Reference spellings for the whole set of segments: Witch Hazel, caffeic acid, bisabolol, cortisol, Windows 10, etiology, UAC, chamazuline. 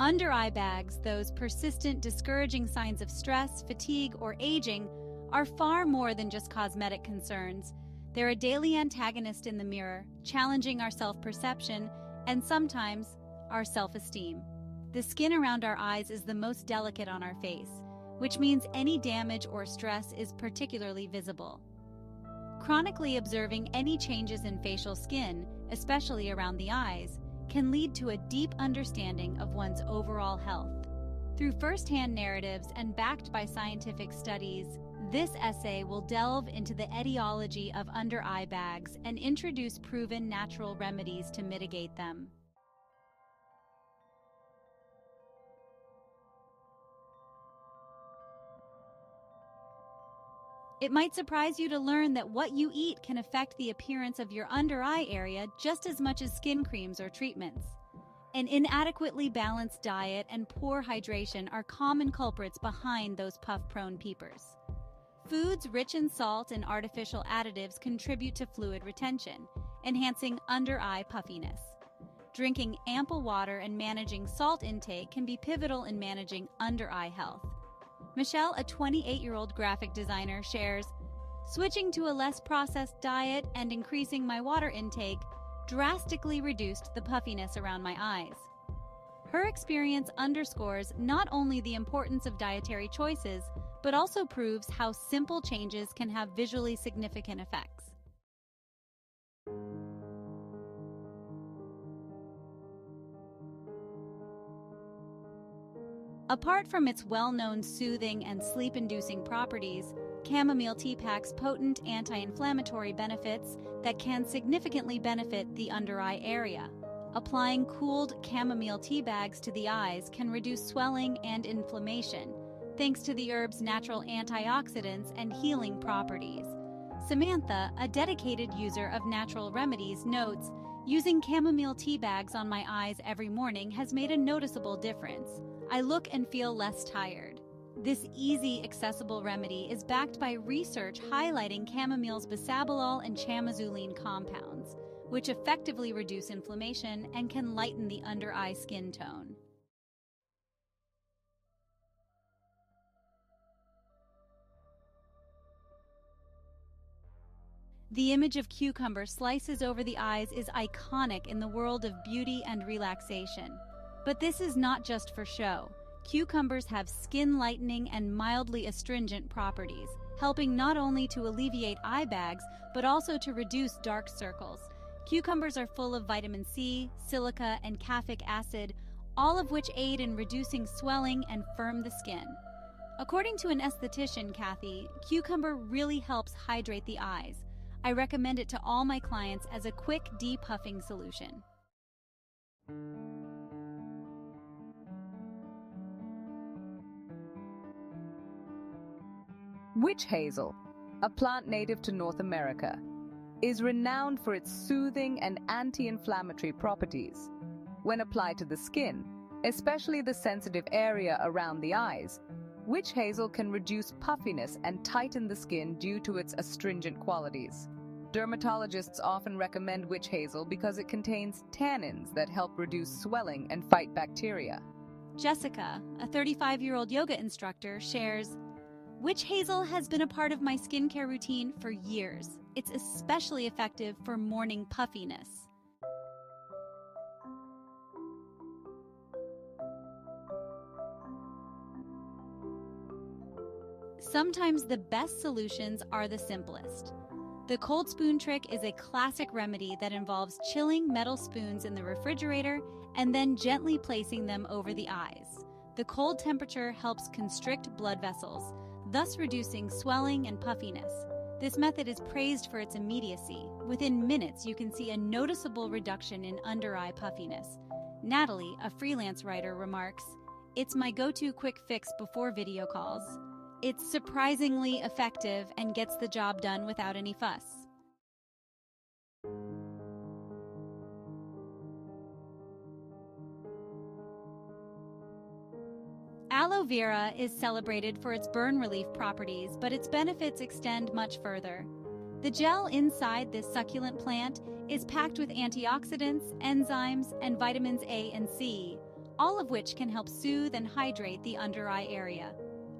Under-eye bags, those persistent, discouraging signs of stress, fatigue, or aging, are far more than just cosmetic concerns. They're a daily antagonist in the mirror, challenging our self-perception and sometimes our self-esteem. The skin around our eyes is the most delicate on our face, which means any damage or stress is particularly visible. Chronically observing any changes in facial skin, especially around the eyes, can lead to a deep understanding of one's overall health. Through first-hand narratives and backed by scientific studies, this essay will delve into the etiology of under-eye bags and introduce proven natural remedies to mitigate them. It might surprise you to learn that what you eat can affect the appearance of your under-eye area just as much as skin creams or treatments. An inadequately balanced diet and poor hydration are common culprits behind those puff-prone peepers. Foods rich in salt and artificial additives contribute to fluid retention, enhancing under-eye puffiness. Drinking ample water and managing salt intake can be pivotal in managing under-eye health. Michelle, a 28-year-old graphic designer, shares, "Switching to a less processed diet and increasing my water intake drastically reduced the puffiness around my eyes." Her experience underscores not only the importance of dietary choices, but also proves how simple changes can have visually significant effects. Apart from its well-known soothing and sleep-inducing properties, chamomile tea packs potent anti-inflammatory benefits that can significantly benefit the under-eye area. Applying cooled chamomile tea bags to the eyes can reduce swelling and inflammation, thanks to the herb's natural antioxidants and healing properties. Samantha, a dedicated user of natural remedies, notes, "Using chamomile tea bags on my eyes every morning has made a noticeable difference. I look and feel less tired." This easy, accessible remedy is backed by research highlighting chamomile's bisabolol and chamazuline compounds, which effectively reduce inflammation and can lighten the under-eye skin tone. The image of cucumber slices over the eyes is iconic in the world of beauty and relaxation. But this is not just for show. Cucumbers have skin lightening and mildly astringent properties, helping not only to alleviate eye bags, but also to reduce dark circles. Cucumbers are full of vitamin C, silica, and caffeic acid, all of which aid in reducing swelling and firm the skin. According to an esthetician, Kathy, cucumber really helps hydrate the eyes. I recommend it to all my clients as a quick depuffing solution. Witch hazel, a plant native to North America, is renowned for its soothing and anti-inflammatory properties. When applied to the skin, especially the sensitive area around the eyes, witch hazel can reduce puffiness and tighten the skin due to its astringent qualities. Dermatologists often recommend witch hazel because it contains tannins that help reduce swelling and fight bacteria. Jessica, a 35-year-old yoga instructor, shares, "Witch hazel has been a part of my skincare routine for years. It's especially effective for morning puffiness." Sometimes the best solutions are the simplest. The cold spoon trick is a classic remedy that involves chilling metal spoons in the refrigerator and then gently placing them over the eyes. The cold temperature helps constrict blood vessels, thus reducing swelling and puffiness. This method is praised for its immediacy. Within minutes, you can see a noticeable reduction in under-eye puffiness. Natalie, a freelance writer, remarks, "It's my go-to quick fix before video calls. It's surprisingly effective and gets the job done without any fuss." Aloe vera is celebrated for its burn relief properties, but its benefits extend much further. The gel inside this succulent plant is packed with antioxidants, enzymes, and vitamins A and C, all of which can help soothe and hydrate the under-eye area.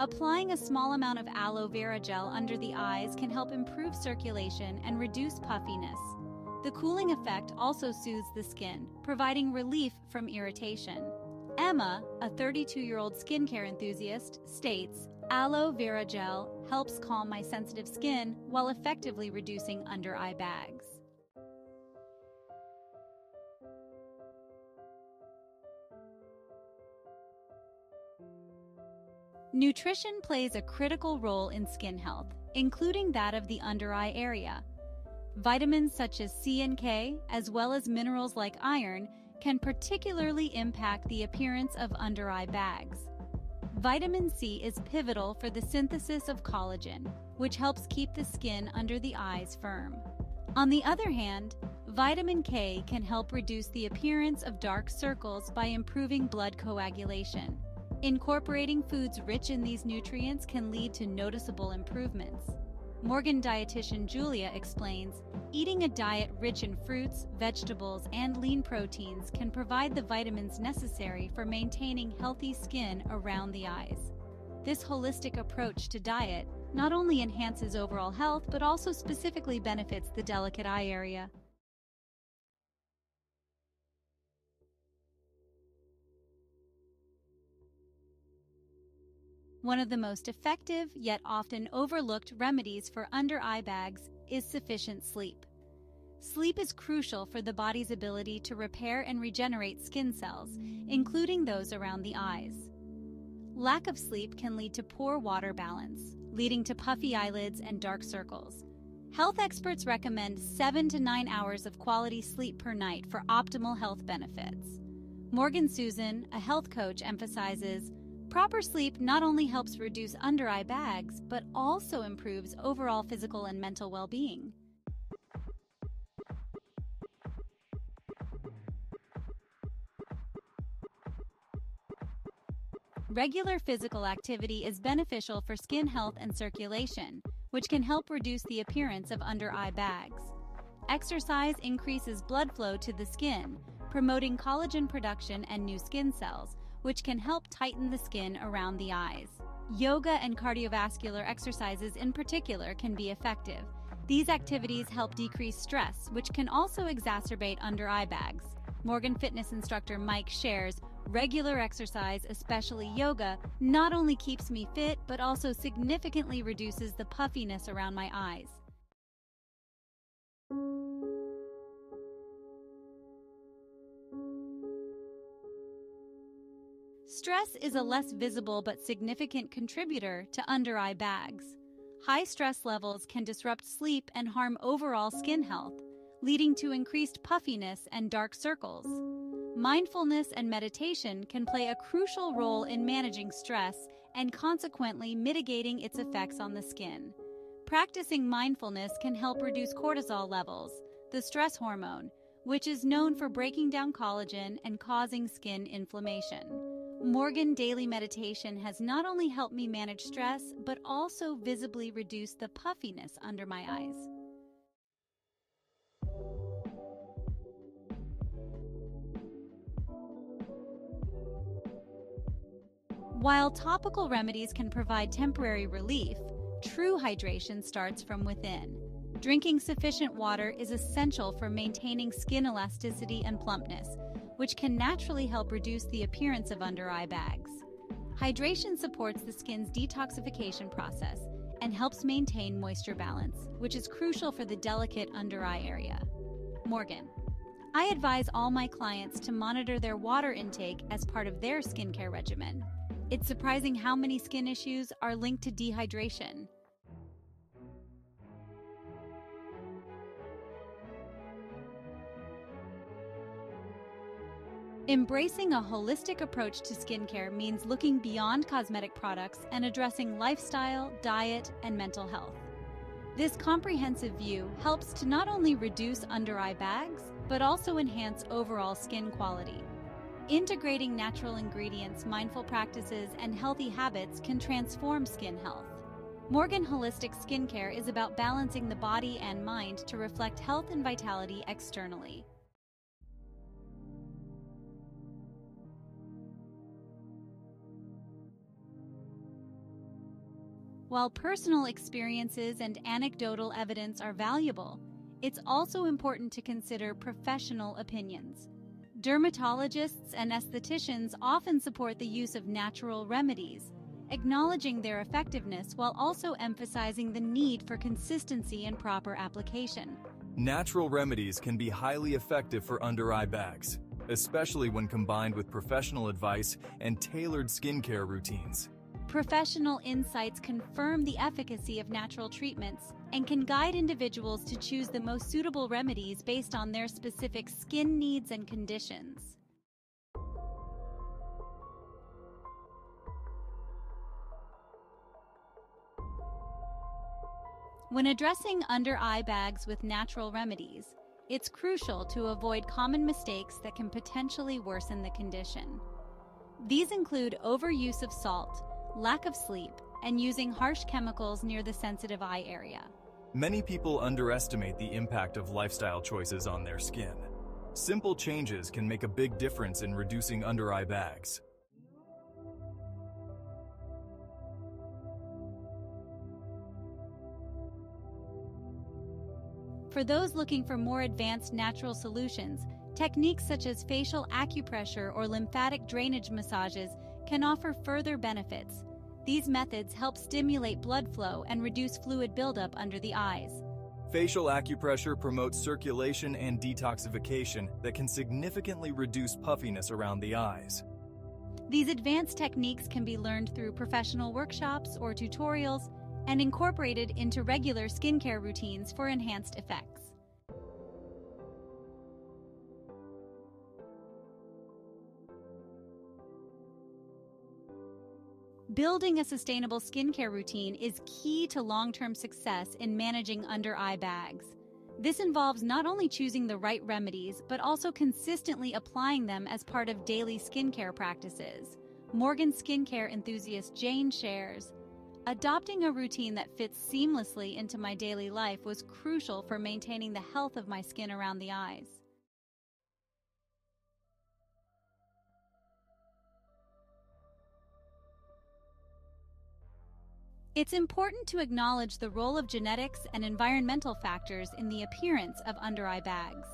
Applying a small amount of aloe vera gel under the eyes can help improve circulation and reduce puffiness. The cooling effect also soothes the skin, providing relief from irritation. Emma, a 32-year-old skincare enthusiast, states, "Aloe vera gel helps calm my sensitive skin while effectively reducing under-eye bags." Nutrition plays a critical role in skin health, including that of the under-eye area. Vitamins such as C and K, as well as minerals like iron, can particularly impact the appearance of under-eye bags. Vitamin C is pivotal for the synthesis of collagen, which helps keep the skin under the eyes firm. On the other hand, vitamin K can help reduce the appearance of dark circles by improving blood coagulation. Incorporating foods rich in these nutrients can lead to noticeable improvements. Morgan dietitian Julia explains, "Eating a diet rich in fruits, vegetables, and lean proteins can provide the vitamins necessary for maintaining healthy skin around the eyes. This holistic approach to diet not only enhances overall health but also specifically benefits the delicate eye area." One of the most effective yet often overlooked remedies for under-eye bags is sufficient sleep. Sleep is crucial for the body's ability to repair and regenerate skin cells, including those around the eyes. Lack of sleep can lead to poor water balance, leading to puffy eyelids and dark circles. Health experts recommend 7 to 9 hours of quality sleep per night for optimal health benefits. Morgan Susan, a health coach, emphasizes, "Proper sleep not only helps reduce under-eye bags, but also improves overall physical and mental well-being." Regular physical activity is beneficial for skin health and circulation, which can help reduce the appearance of under-eye bags. Exercise increases blood flow to the skin, promoting collagen production and new skin cells, which can help tighten the skin around the eyes. Yoga and cardiovascular exercises in particular can be effective. These activities help decrease stress, which can also exacerbate under-eye bags. Morgan fitness instructor Mike shares, "Regular exercise, especially yoga, not only keeps me fit, but also significantly reduces the puffiness around my eyes." Stress is a less visible but significant contributor to under-eye bags. High stress levels can disrupt sleep and harm overall skin health, leading to increased puffiness and dark circles. Mindfulness and meditation can play a crucial role in managing stress and consequently mitigating its effects on the skin. Practicing mindfulness can help reduce cortisol levels, the stress hormone, which is known for breaking down collagen and causing skin inflammation. Morgan daily meditation has not only helped me manage stress, but also visibly reduce the puffiness under my eyes. While topical remedies can provide temporary relief, true hydration starts from within. Drinking sufficient water is essential for maintaining skin elasticity and plumpness, which can naturally help reduce the appearance of under-eye bags. Hydration supports the skin's detoxification process and helps maintain moisture balance, which is crucial for the delicate under-eye area. Morgan, "I advise all my clients to monitor their water intake as part of their skincare regimen. It's surprising how many skin issues are linked to dehydration." Embracing a holistic approach to skincare means looking beyond cosmetic products and addressing lifestyle, diet, and mental health. This comprehensive view helps to not only reduce under-eye bags, but also enhance overall skin quality. Integrating natural ingredients, mindful practices, and healthy habits can transform skin health. Morgan Holistic Skincare is about balancing the body and mind to reflect health and vitality externally. While personal experiences and anecdotal evidence are valuable, it's also important to consider professional opinions. Dermatologists and estheticians often support the use of natural remedies, acknowledging their effectiveness while also emphasizing the need for consistency and proper application. Natural remedies can be highly effective for under-eye bags, especially when combined with professional advice and tailored skincare routines. Professional insights confirm the efficacy of natural treatments and can guide individuals to choose the most suitable remedies based on their specific skin needs and conditions. When addressing under-eye bags with natural remedies, it's crucial to avoid common mistakes that can potentially worsen the condition. These include overuse of salt, lack of sleep, and using harsh chemicals near the sensitive eye area. Many people underestimate the impact of lifestyle choices on their skin. Simple changes can make a big difference in reducing under-eye bags. For those looking for more advanced natural solutions, techniques such as facial acupressure or lymphatic drainage massages can offer further benefits. These methods help stimulate blood flow and reduce fluid buildup under the eyes. Facial acupressure promotes circulation and detoxification that can significantly reduce puffiness around the eyes. These advanced techniques can be learned through professional workshops or tutorials and incorporated into regular skincare routines for enhanced effects. Building a sustainable skincare routine is key to long-term success in managing under-eye bags. This involves not only choosing the right remedies, but also consistently applying them as part of daily skincare practices. Morgan skincare enthusiast Jane shares, "Adopting a routine that fits seamlessly into my daily life was crucial for maintaining the health of my skin around the eyes." It's important to acknowledge the role of genetics and environmental factors in the appearance of under-eye bags.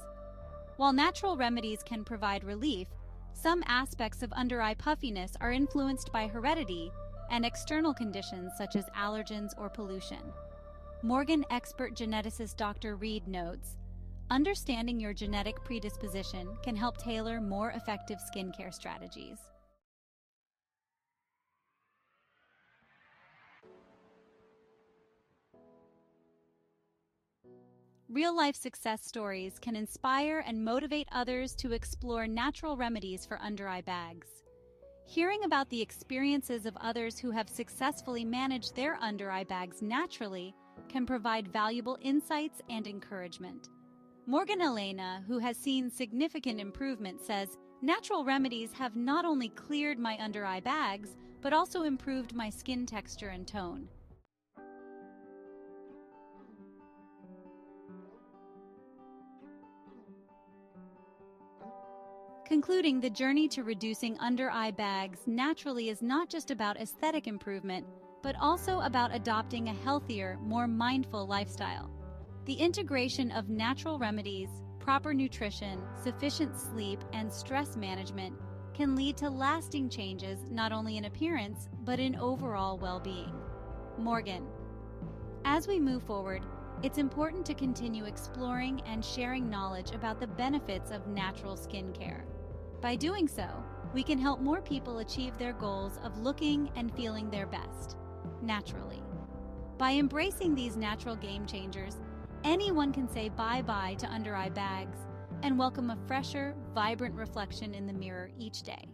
While natural remedies can provide relief, some aspects of under-eye puffiness are influenced by heredity and external conditions such as allergens or pollution. Morgan expert geneticist Dr. Reed notes, "Understanding your genetic predisposition can help tailor more effective skincare strategies." Real-life success stories can inspire and motivate others to explore natural remedies for under-eye bags. Hearing about the experiences of others who have successfully managed their under-eye bags naturally can provide valuable insights and encouragement. Morgan Elena, who has seen significant improvement, says, "Natural remedies have not only cleared my under-eye bags, but also improved my skin texture and tone." Concluding, the journey to reducing under-eye bags naturally is not just about aesthetic improvement, but also about adopting a healthier, more mindful lifestyle. The integration of natural remedies, proper nutrition, sufficient sleep, and stress management can lead to lasting changes not only in appearance, but in overall well-being. Morgan. As we move forward, it's important to continue exploring and sharing knowledge about the benefits of natural skincare. By doing so, we can help more people achieve their goals of looking and feeling their best, naturally. By embracing these natural game changers, anyone can say bye-bye to under-eye bags and welcome a fresher, vibrant reflection in the mirror each day.